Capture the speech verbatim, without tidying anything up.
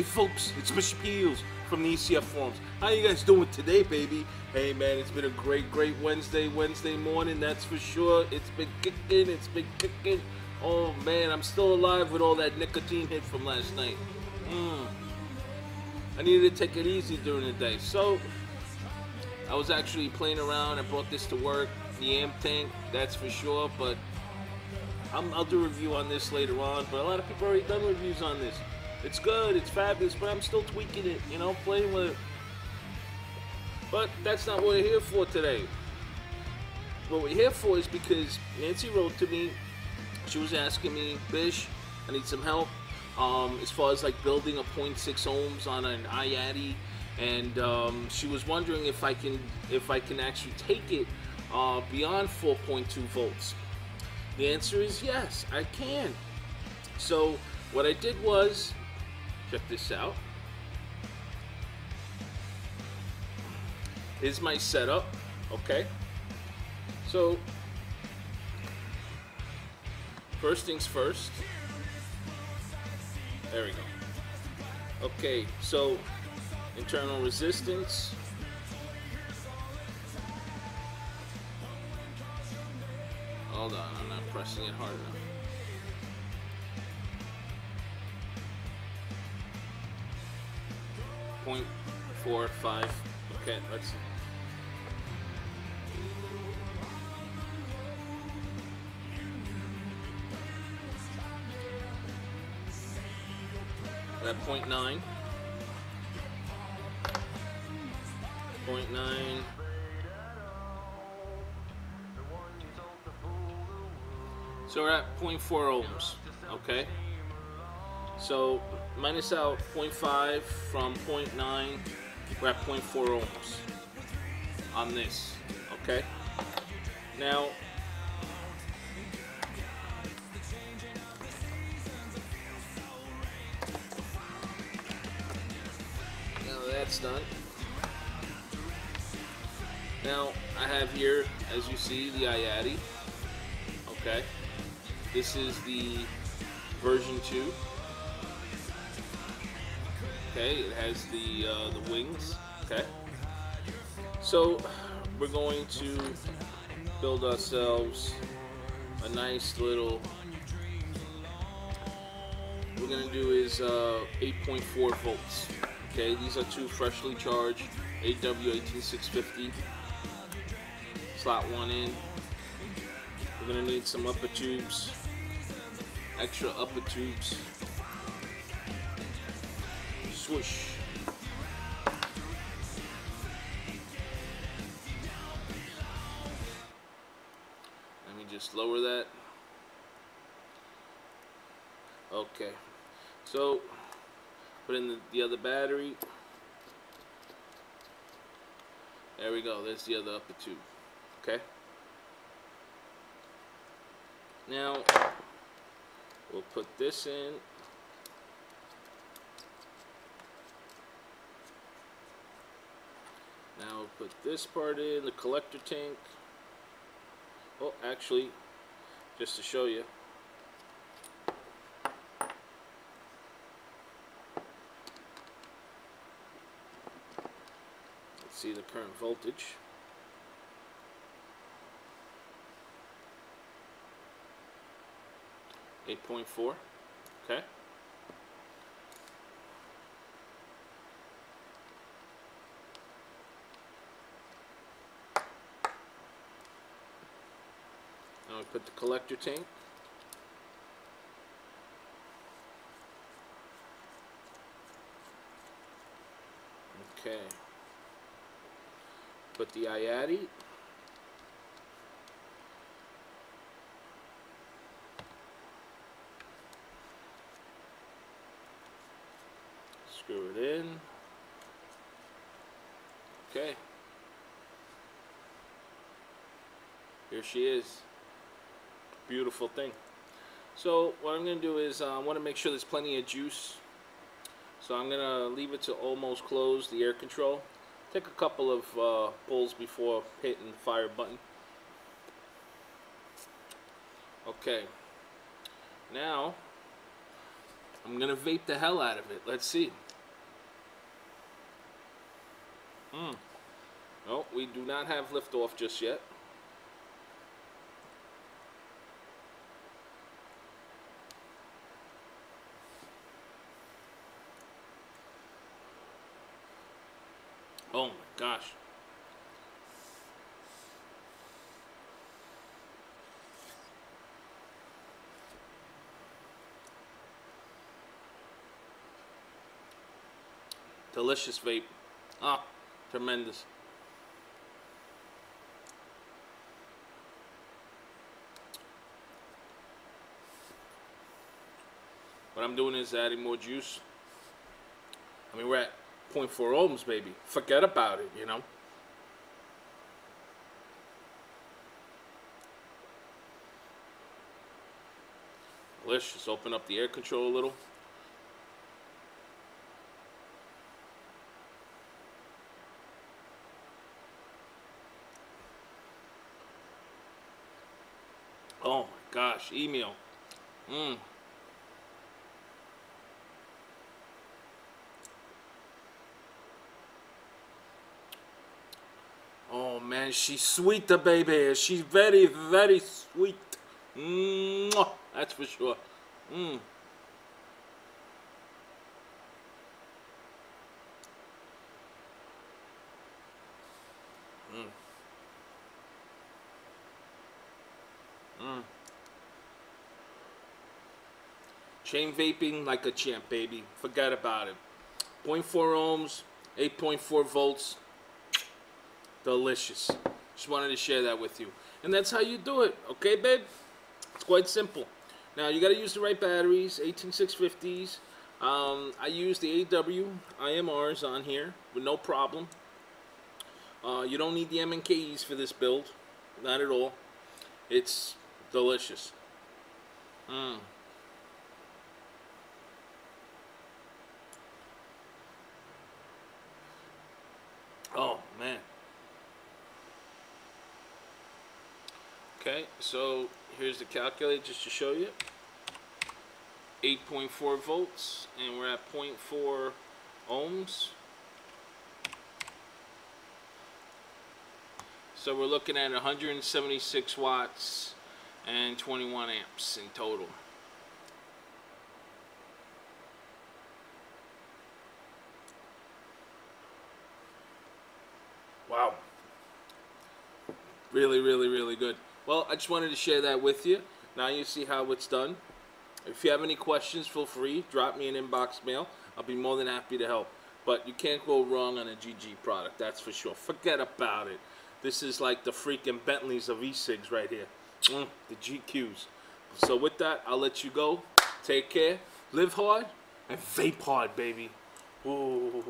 Hey folks, it's Mister Peels from the E C F forums. How you guys doing today, baby? Hey man, it's been a great, great Wednesday, Wednesday morning, that's for sure. It's been kicking, it's been kicking. Oh man, I'm still alive with all that nicotine hit from last night. Mm. I needed to take it easy during the day. So, I was actually playing around. I brought this to work, the amp tank, that's for sure. But I'm, I'll do a review on this later on. But a lot of people already done reviews on this. It's good, it's fabulous, but I'm still tweaking it, you know, playing with it. But that's not what we're here for today. What we're here for is because Nancy wrote to me. She was asking me, Bish, I need some help um, as far as like building a zero point six ohms on an iAtty, and um, she was wondering if I can if I can actually take it uh, beyond four point two volts. The answer is yes, I can. So what I did was, check this out, is my setup, okay? So, first things first, there we go. Okay, so, internal resistance, hold on, I'm not pressing it hard enough. zero point four five. Okay, let's see. That zero point nine. zero point nine. So we're at zero point four ohms. Okay. So minus out zero point five from zero point nine, we're at zero point four ohms on this, okay? Now, now that's done. Now I have here, as you see, the iAtty, okay? This is the version two. Okay, it has the uh, the wings. Okay, so we're going to build ourselves a nice little. We're gonna do is uh, eight point four volts. Okay, these are two freshly charged A W one eight six five zero. Slot one in. We're gonna need some upper tubes, extra upper tubes. Swoosh. Let me just lower that. Okay. So, put in the, the other battery. There we go. There's the other upper tube. Okay. Now, we'll put this in. Now put this part in, the collector tank. Oh, actually, just to show you. Let's see the current voltage. eight point four, okay. Put the collector tank. Okay. Put the iAtty. Screw it in. Okay. Here she is. Beautiful thing. So what I'm gonna do is uh, I want to make sure there's plenty of juice, so I'm gonna leave it to almost close the air control, take a couple of uh, pulls before hitting the fire button. Okay, now I'm gonna vape the hell out of it. Let's see. Oh, we do not have liftoff just yet. Oh my gosh. Delicious vape. Ah, tremendous. What I'm doing is adding more juice. I mean, we're at zero point four ohms, baby. Forget about it, you know. Let's just open up the air control a little. Oh my gosh, email. Mmm. Oh man, she's sweet, the baby. She's very, very sweet. Mwah, that's for sure. Mmm. Mmm. Mmm. Chain vaping like a champ, baby. Forget about it. zero point four ohms, eight point four volts. Delicious. Just wanted to share that with you. And that's how you do it. Okay, babe? It's quite simple. Now, you got to use the right batteries, eighteen six fifties. Um, I use the A W I M Rs on here with no problem. Uh, you don't need the M N K Es for this build. Not at all. It's delicious. Mmm. Oh, man. Okay, so here's the calculator just to show you. eight point four volts, and we're at zero point four ohms. So we're looking at one hundred seventy-six watts and twenty-one amps in total. Wow. Really, really, really good. Well, I just wanted to share that with you. Now you see how it's done. If you have any questions, feel free. Drop me an inbox mail. I'll be more than happy to help. But you can't go wrong on a G G product, that's for sure. Forget about it. This is like the freaking Bentleys of e-cigs right here. Mm, the G Qs. So with that, I'll let you go. Take care. Live hard and vape hard, baby. Ooh.